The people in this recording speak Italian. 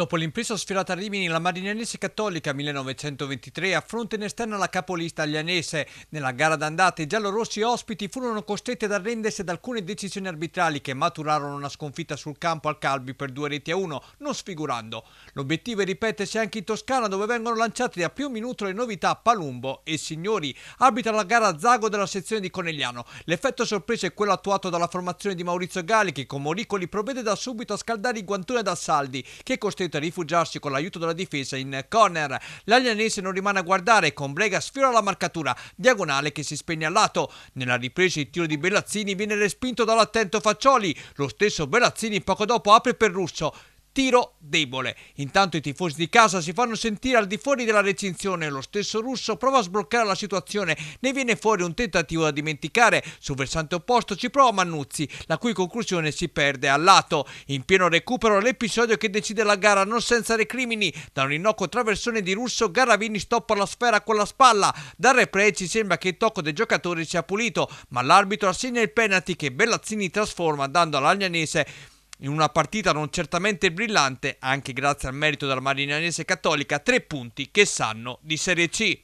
Dopo l'impresa sfiorata a Rimini, la Marignanese Cattolica 1923 affronta in esterna la capolista aglianese. Nella gara d'andata i giallorossi ospiti furono costretti ad arrendersi ad alcune decisioni arbitrali che maturarono una sconfitta sul campo al Calvi per 2-1, non sfigurando. L'obiettivo è ripetersi anche in Toscana, dove vengono lanciate da più minuto le novità Palumbo e Signori. Arbitra la gara Zago della sezione di Conegliano. L'effetto sorpresa è quello attuato dalla formazione di Maurizio Galli, che con Moricoli provvede da subito a scaldare i guantoni da Saldi, che è costretto a rifugiarsi con l'aiuto della difesa in corner. L'Aglianese non rimane a guardare e con Brega sfiora la marcatura diagonale che si spegne al lato. Nella ripresa il tiro di Bellazzini viene respinto dall'attento Faccioli. Lo stesso Bellazzini poco dopo apre per Russo. Tiro debole. Intanto i tifosi di casa si fanno sentire al di fuori della recinzione. Lo stesso Russo prova a sbloccare la situazione, ne viene fuori un tentativo da dimenticare. Sul versante opposto ci prova Mannuzzi, la cui conclusione si perde al lato. In pieno recupero l'episodio che decide la gara non senza recrimini. Da un innocuo traversone di Russo, Garavini stoppa la sfera con la spalla. Dal replay ci sembra che il tocco del giocatore sia pulito, ma l'arbitro assegna il penalty che Bellazzini trasforma, dando all'Aglianese, in una partita non certamente brillante, anche grazie al merito della Marignanese Cattolica, 3 punti che sanno di Serie C.